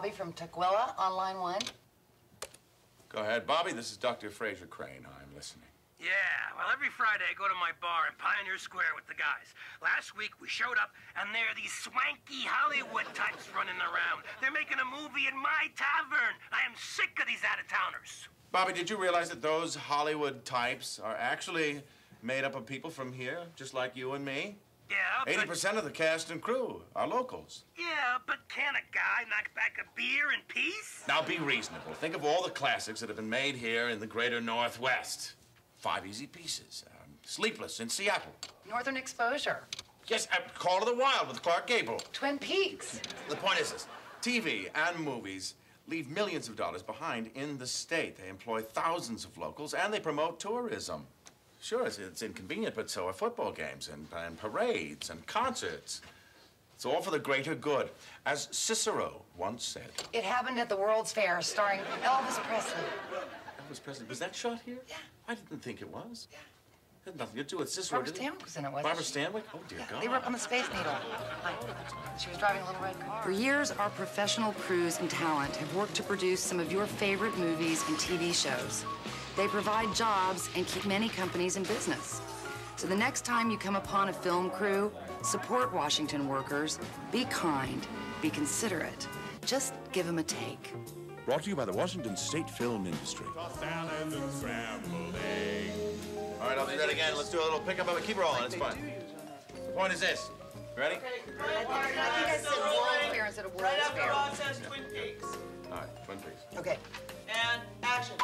Bobby from Tukwila on line one. Go ahead. Bobby, this is Dr. Fraser Crane. I'm listening. Yeah, well, every Friday I go to my bar in Pioneer Square with the guys. Last week we showed up, and there are these swanky Hollywood types running around. They're making a movie in my tavern. I am sick of these out-of-towners. Bobby, did you realize that those Hollywood types are actually made up of people from here, just like you and me? Yeah, 80% of the cast and crew are locals. Yeah, but can a guy knock back a beer in peace? Now, be reasonable. Think of all the classics that have been made here in the greater Northwest. Five Easy Pieces, Sleepless in Seattle. Northern Exposure. Yes, Call of the Wild with Clark Gable. Twin Peaks. The point is this. TV and movies leave millions of dollars behind in the state. They employ thousands of locals, and they promote tourism. Sure, it's inconvenient, but so are football games and parades and concerts. It's all for the greater good. As Cicero once said... It happened at the World's Fair, starring Elvis Presley. Elvis Presley? Was that shot here? Yeah. I didn't think it was. Yeah. It had nothing to do with Cicero, did it? Barbara Stanwyck was in it, wasn't she? Barbara Stanwyck? Oh, dear God. They were up on the Space Needle. She was driving a little red car. For years, our professional crews and talent have worked to produce some of your favorite movies and TV shows. They provide jobs and keep many companies in business. So the next time you come upon a film crew, support Washington workers, be kind, be considerate. Just give them a take. Brought to you by the Washington State Film Industry. All right, I'll do that again. Let's do a little pickup of it. Keep rolling. It's fun. The point is this. Ready? I think I said World's Fair instead of World's Fair. Right after Ron says Twin Peaks. All right, Twin Peaks. Okay. And action.